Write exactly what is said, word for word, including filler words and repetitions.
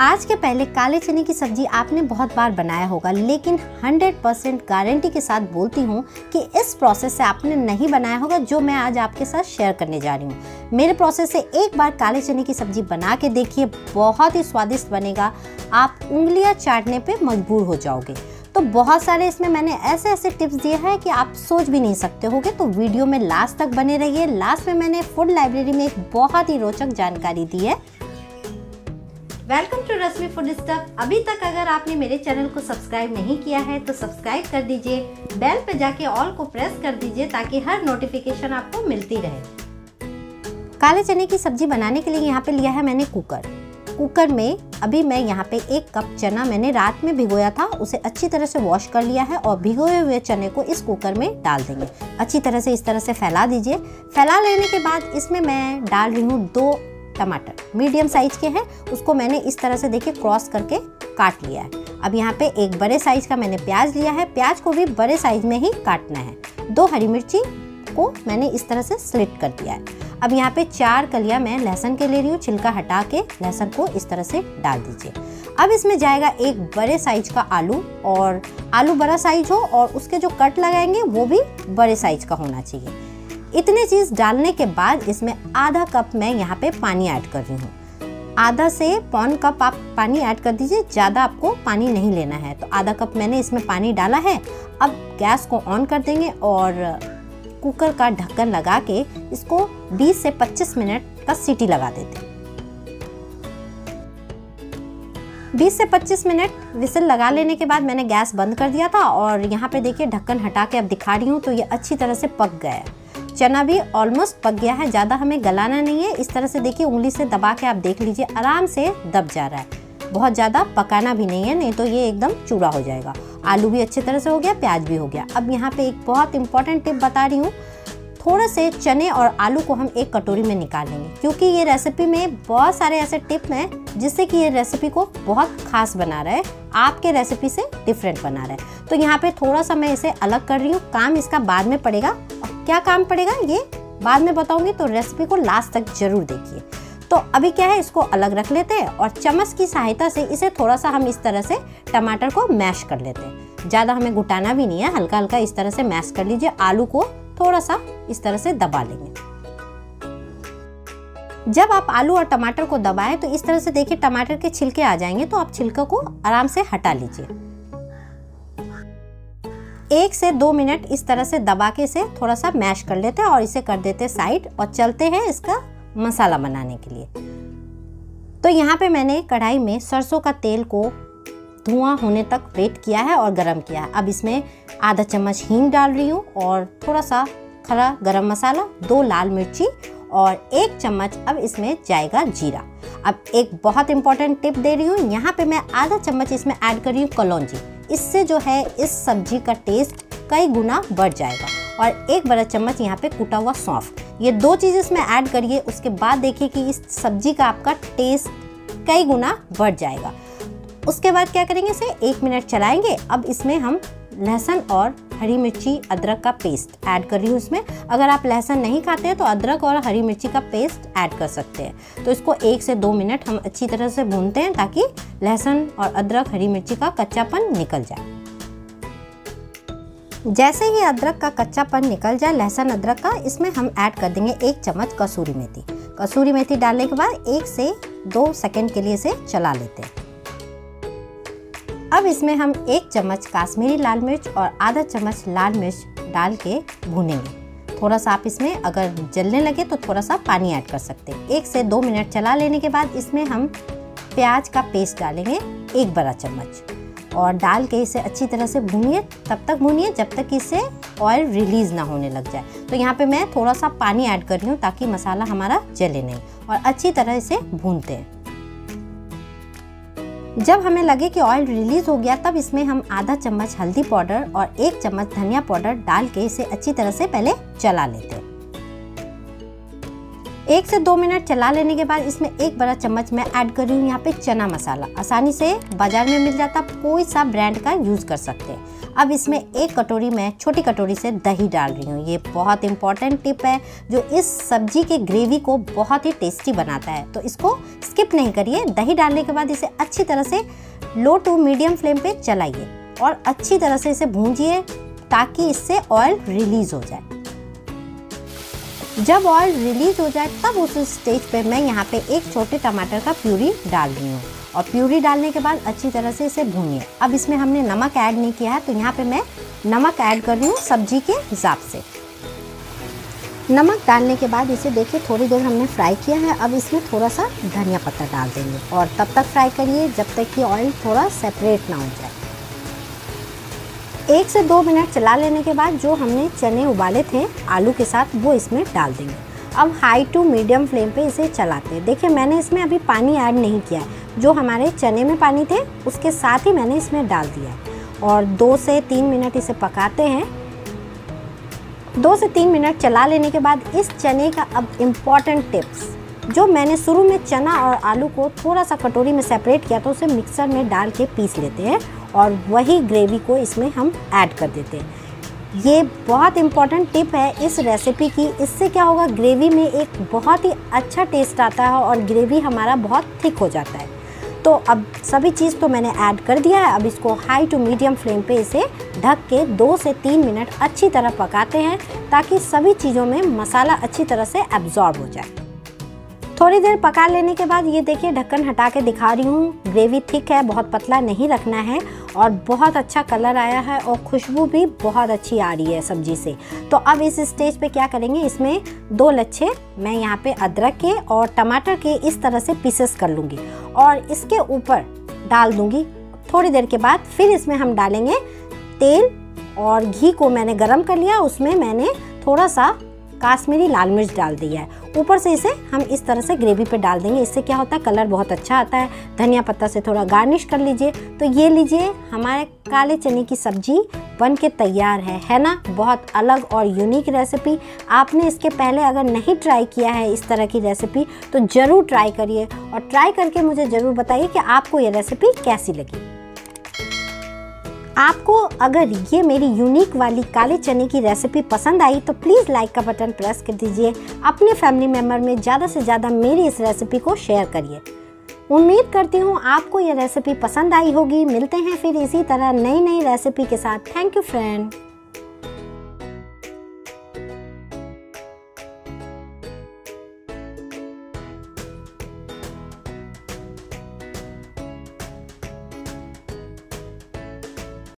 आज के पहले काले चने की सब्जी आपने बहुत बार बनाया होगा, लेकिन सौ परसेंट गारंटी के साथ बोलती हूँ कि इस प्रोसेस से आपने नहीं बनाया होगा जो मैं आज आपके साथ शेयर करने जा रही हूँ। मेरे प्रोसेस से एक बार काले चने की सब्जी बना के देखिए, बहुत ही स्वादिष्ट बनेगा, आप उंगलियाँ चाटने पे मजबूर हो जाओगे। तो बहुत सारे इसमें मैंने ऐसे ऐसे टिप्स दिए हैं कि आप सोच भी नहीं सकते होगे, तो वीडियो में लास्ट तक बने रहिए। लास्ट में मैंने फूड लाइब्रेरी में एक बहुत ही रोचक जानकारी दी है। Welcome to Rashmi food stuff. अभी तक अगर आपने मेरे चैनल को सब्सक्राइब नहीं किया है तो सब्सक्राइब कर दीजिए, बेल पे जाके ऑल को प्रेस कर दीजिए ताकि हर नोटिफिकेशन आपको मिलती रहे। काले चने की सब्जी बनाने के लिए यहाँ पे लिया है मैंने कुकर। कुकर में अभी मैं यहाँ पे एक कप चना मैंने रात में भिगोया था, उसे अच्छी तरह से वॉश कर लिया है और भिगोए हुए चने को इस कुकर में डाल देंगे। अच्छी तरह से इस तरह से फैला दीजिए। फैला लेने के बाद इसमें मैं डाल रही हूँ दो टमाटर, मीडियम साइज के हैं, उसको मैंने इस तरह से देखिए क्रॉस करके काट लिया है। अब यहाँ पे एक बड़े साइज का मैंने प्याज लिया है, प्याज को भी बड़े साइज में ही काटना है। दो हरी मिर्ची को मैंने इस तरह से स्लिट कर दिया है। अब यहाँ पे चार कलियाँ मैं लहसुन के ले रही हूँ, छिलका हटा के लहसुन को इस तरह से डाल दीजिए। अब इसमें जाएगा एक बड़े साइज का आलू, और आलू बड़ा साइज हो और उसके जो कट लगाएंगे वो भी बड़े साइज का होना चाहिए। इतने चीज़ डालने के बाद इसमें आधा कप मैं यहाँ पे पानी ऐड कर रही हूँ, आधा से पौन कप आप पानी ऐड कर दीजिए, ज़्यादा आपको पानी नहीं लेना है। तो आधा कप मैंने इसमें पानी डाला है। अब गैस को ऑन कर देंगे और कुकर का ढक्कन लगा के इसको बीस से पच्चीस मिनट तक सीटी लगा देते हैं। बीस से पच्चीस मिनट विसल लगा लेने के बाद मैंने गैस बंद कर दिया था और यहाँ पर देखिए ढक्कन हटा के अब दिखा रही हूँ, तो ये अच्छी तरह से पक गया है। चना भी ऑलमोस्ट पक गया है, ज़्यादा हमें गलाना नहीं है। इस तरह से देखिए उंगली से दबा के आप देख लीजिए, आराम से दब जा रहा है, बहुत ज़्यादा पकाना भी नहीं है, नहीं तो ये एकदम चूड़ा हो जाएगा। आलू भी अच्छी तरह से हो गया, प्याज भी हो गया। अब यहाँ पे एक बहुत इंपॉर्टेंट टिप बता रही हूँ, थोड़ा से चने और आलू को हम एक कटोरी में निकाल लेंगे, क्योंकि ये रेसिपी में बहुत सारे ऐसे टिप हैं जिससे कि ये रेसिपी को बहुत खास बना रहा है, आपके रेसिपी से डिफरेंट बना रहा है। तो यहाँ पे थोड़ा सा मैं इसे अलग कर रही हूँ, काम इसका बाद में पड़ेगा, क्या काम पड़ेगा ये बाद में बताऊंगी, तो रेसिपी को लास्ट तक जरूर देखिए। तो अभी क्या है, इसको अलग रख लेते हैं और चम्मच की सहायता से इसे थोड़ा सा हम इस तरह से टमाटर को मैश कर लेते हैं। ज़्यादा हमें घुटाना भी नहीं है, हल्का हल्का इस तरह से मैश कर लीजिए। आलू को थोड़ा सा इस तरह से दबा लेंगे। जब आप आलू और टमाटर को दबाएं तो इस तरह से देखिए टमाटर के छिलके आ जाएंगे, तो आप छिलका को आराम से हटा लीजिए। एक से दो मिनट इस तरह से दबा के इसे थोड़ा सा मैश कर लेते हैं और इसे कर देते साइड, और चलते हैं इसका मसाला बनाने के लिए। तो यहाँ पे मैंने कढ़ाई में सरसों का तेल को धुआं होने तक वेट किया है और गरम किया है। अब इसमें आधा चम्मच हींग डाल रही हूँ और थोड़ा सा खड़ा गरम मसाला, दो लाल मिर्ची और एक चम्मच अब इसमें जाएगा जीरा। अब एक बहुत इंपॉर्टेंट टिप दे रही हूँ, यहाँ पे मैं आधा चम्मच इसमें ऐड कर रही हूँ कलौंजी, इससे जो है इस सब्जी का टेस्ट कई गुना बढ़ जाएगा। और एक बड़ा चम्मच यहाँ पे कुटा हुआ सौंफ, ये दो चीज़ें इसमें ऐड करिए, उसके बाद देखिए कि इस सब्जी का आपका टेस्ट कई गुना बढ़ जाएगा। उसके बाद क्या करेंगे, इसे एक मिनट चलाएंगे। अब इसमें हम लहसुन और हरी मिर्ची अदरक का पेस्ट ऐड कर रही हूँ इसमें। अगर आप लहसुन नहीं खाते हैं तो अदरक और हरी मिर्ची का पेस्ट ऐड कर सकते हैं। तो इसको एक से दो मिनट हम अच्छी तरह से भूनते हैं ताकि लहसुन और अदरक हरी मिर्ची का कच्चापन निकल जाए। जैसे ही अदरक का कच्चापन निकल जाए, लहसुन अदरक का, इसमें हम ऐड कर देंगे एक चम्मच कसूरी मेथी। कसूरी मेथी डालने के बाद एक से दो सेकेंड के लिए इसे चला लेते हैं। अब इसमें हम एक चम्मच कश्मीरी लाल मिर्च और आधा चम्मच लाल मिर्च डाल के भूनेंगे। थोड़ा सा आप इसमें अगर जलने लगे तो थोड़ा सा पानी ऐड कर सकते हैं। एक से दो मिनट चला लेने के बाद इसमें हम प्याज का पेस्ट डालेंगे, एक बड़ा चम्मच, और डाल के इसे अच्छी तरह से भूनिए, तब तक भूनिए जब तक इसे ऑयल रिलीज़ ना होने लग जाए। तो यहाँ पर मैं थोड़ा सा पानी ऐड कर रही हूँ ताकि मसाला हमारा जले नहीं, और अच्छी तरह इसे भूनते हैं। जब हमें लगे कि ऑयल रिलीज़ हो गया, तब इसमें हम आधा चम्मच हल्दी पाउडर और एक चम्मच धनिया पाउडर डाल के इसे अच्छी तरह से पहले चला लेते हैं। एक से दो मिनट चला लेने के बाद इसमें एक बड़ा चम्मच मैं ऐड कर रही हूँ यहाँ पे चना मसाला। आसानी से बाज़ार में मिल जाता, कोई सा ब्रांड का यूज़ कर सकते हैं। अब इसमें एक कटोरी मैं छोटी कटोरी से दही डाल रही हूँ। ये बहुत इंपॉर्टेंट टिप है जो इस सब्जी के ग्रेवी को बहुत ही टेस्टी बनाता है, तो इसको स्किप नहीं करिए। दही डालने के बाद इसे अच्छी तरह से लो टू मीडियम फ्लेम पर चलाइए और अच्छी तरह से इसे भूंजिए ताकि इससे ऑयल रिलीज़ हो जाए। जब ऑयल रिलीज हो जाए तब उस स्टेज पे मैं यहाँ पे एक छोटे टमाटर का प्यूरी डाल रही हूँ और प्यूरी डालने के बाद अच्छी तरह से इसे भूनिए। अब इसमें हमने नमक ऐड नहीं किया है, तो यहाँ पे मैं नमक ऐड कर रही हूँ सब्जी के हिसाब से। नमक डालने के बाद इसे देखिए थोड़ी देर हमने फ्राई किया है। अब इसमें थोड़ा सा धनिया पत्ता डाल देंगे और तब तक फ्राई करिए जब तक कि ऑयल थोड़ा सेपरेट ना हो जाए। एक से दो मिनट चला लेने के बाद जो हमने चने उबाले थे आलू के साथ वो इसमें डाल देंगे। अब हाई टू मीडियम फ्लेम पे इसे चलाते हैं। देखिए मैंने इसमें अभी पानी ऐड नहीं किया, जो हमारे चने में पानी थे उसके साथ ही मैंने इसमें डाल दिया और दो से तीन मिनट इसे पकाते हैं। दो से तीन मिनट चला लेने के बाद इस चने का अब इम्पॉर्टेंट टिप्स, जो मैंने शुरू में चना और आलू को थोड़ा सा कटोरी में सेपरेट किया तो उसे मिक्सर में डाल के पीस लेते हैं और वही ग्रेवी को इसमें हम ऐड कर देते हैं। ये बहुत इम्पॉर्टेंट टिप है इस रेसिपी की। इससे क्या होगा, ग्रेवी में एक बहुत ही अच्छा टेस्ट आता है और ग्रेवी हमारा बहुत थिक हो जाता है। तो अब सभी चीज़ तो मैंने ऐड कर दिया है। अब इसको हाई टू मीडियम फ्लेम पे इसे ढक के दो से तीन मिनट अच्छी तरह पकाते हैं ताकि सभी चीज़ों में मसाला अच्छी तरह से एब्जॉर्ब हो जाए। थोड़ी देर पका लेने के बाद ये देखिए ढक्कन हटा के दिखा रही हूँ। ग्रेवी थिक है, बहुत पतला नहीं रखना है और बहुत अच्छा कलर आया है और खुशबू भी बहुत अच्छी आ रही है सब्जी से। तो अब इस स्टेज पे क्या करेंगे, इसमें दो लच्छे मैं यहाँ पे अदरक के और टमाटर के इस तरह से पीसेस कर लूँगी और इसके ऊपर डाल दूँगी। थोड़ी देर के बाद फिर इसमें हम डालेंगे तेल और घी को मैंने गर्म कर लिया, उसमें मैंने थोड़ा सा काश्मीरी लाल मिर्च डाल दिया है। ऊपर से इसे हम इस तरह से ग्रेवी पे डाल देंगे। इससे क्या होता है, कलर बहुत अच्छा आता है। धनिया पत्ता से थोड़ा गार्निश कर लीजिए। तो ये लीजिए, हमारे काले चने की सब्जी बन के तैयार है है ना। बहुत अलग और यूनिक रेसिपी। आपने इसके पहले अगर नहीं ट्राई किया है इस तरह की रेसिपी तो ज़रूर ट्राई करिए और ट्राई करके मुझे ज़रूर बताइए कि आपको ये रेसिपी कैसी लगी। आपको अगर ये मेरी यूनिक वाली काले चने की रेसिपी पसंद आई तो प्लीज़ लाइक का बटन प्रेस कर दीजिए। अपने फैमिली मेम्बर में ज़्यादा से ज़्यादा मेरी इस रेसिपी को शेयर करिए। उम्मीद करती हूँ आपको ये रेसिपी पसंद आई होगी। मिलते हैं फिर इसी तरह नई नई रेसिपी के साथ। Thank you friend.